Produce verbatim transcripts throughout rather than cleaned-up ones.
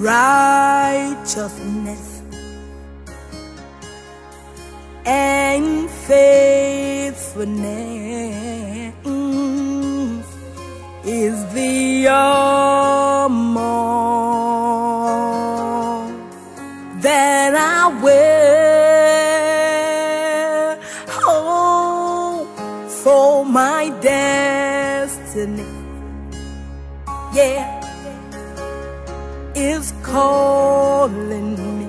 righteousness and faithfulness is the armor that I wear, oh, for my destiny, yeah, is calling me.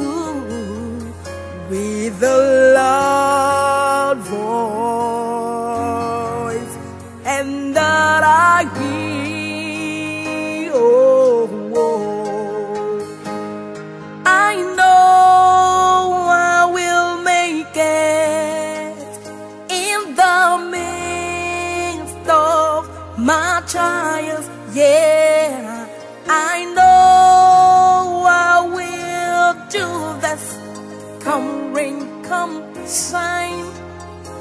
Ooh, with a loud voice, and that I hear, oh, oh, I know I will make it in the midst of my trials, yeah. I know I will do this. Come rain, come shine,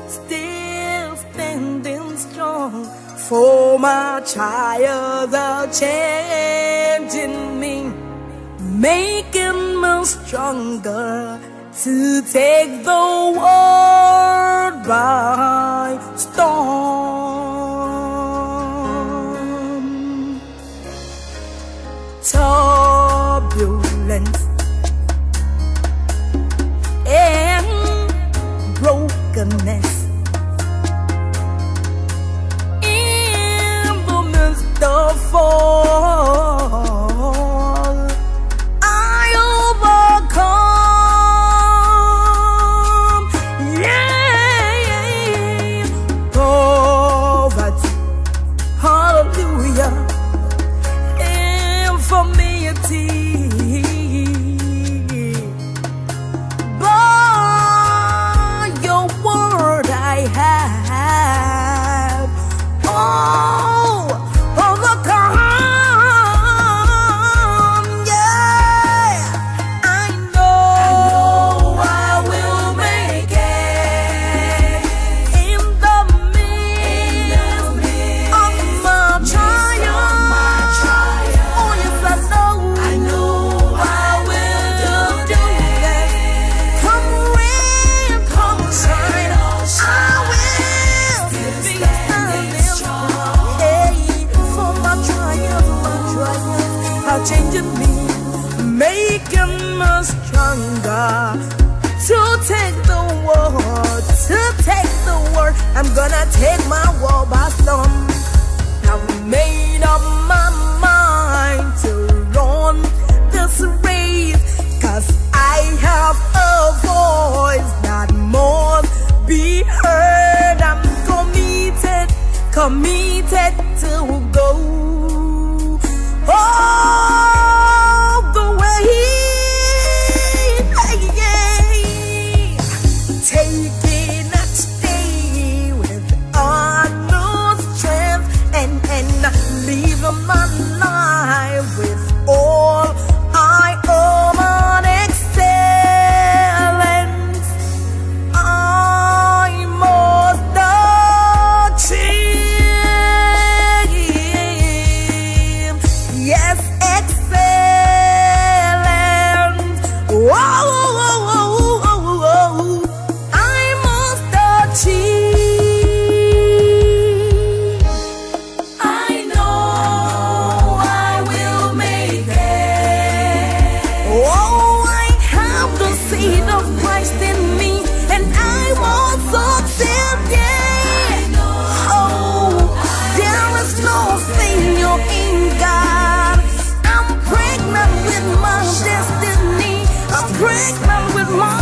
still standing strong, for my trials are changing me, making me stronger to take the world by storm. Turbulence and brokenness in the midst of fall, I overcome, yeah, poverty, hallelujah, for me a tea, by your word I have, oh, overcome, yeah, I know I, know I will make it, in the midst, in the midst of my trial. Changing me, making me stronger to take the world, to take the world. I'm gonna take my world by storm. I've made up my mind to run this race, cause I have a voice that must be heard. I'm committed, committed to go. All the way, taking a stay with our new strength, and and living my life with all I own on excellence. I must achieve. Yes, excellent. Whoa, whoa, whoa, whoa, whoa. I must achieve. I know I will make it. Oh, I have the seed of Christ in me, and I won't succeed. Yeah. Oh, there is no failure in God. Pregnant with my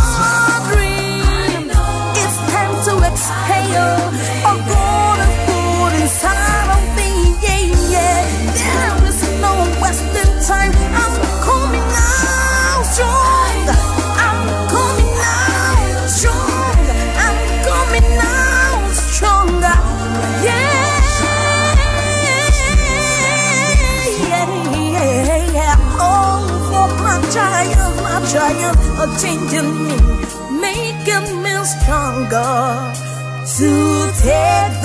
dream, it's time to exhale. A God is good inside of me, yeah, yeah. There is no wasted time. I'm coming out strong. I'm coming out strong. I'm coming out stronger, yeah, yeah, yeah. Oh, for my child. Trials are changing me, making me stronger to take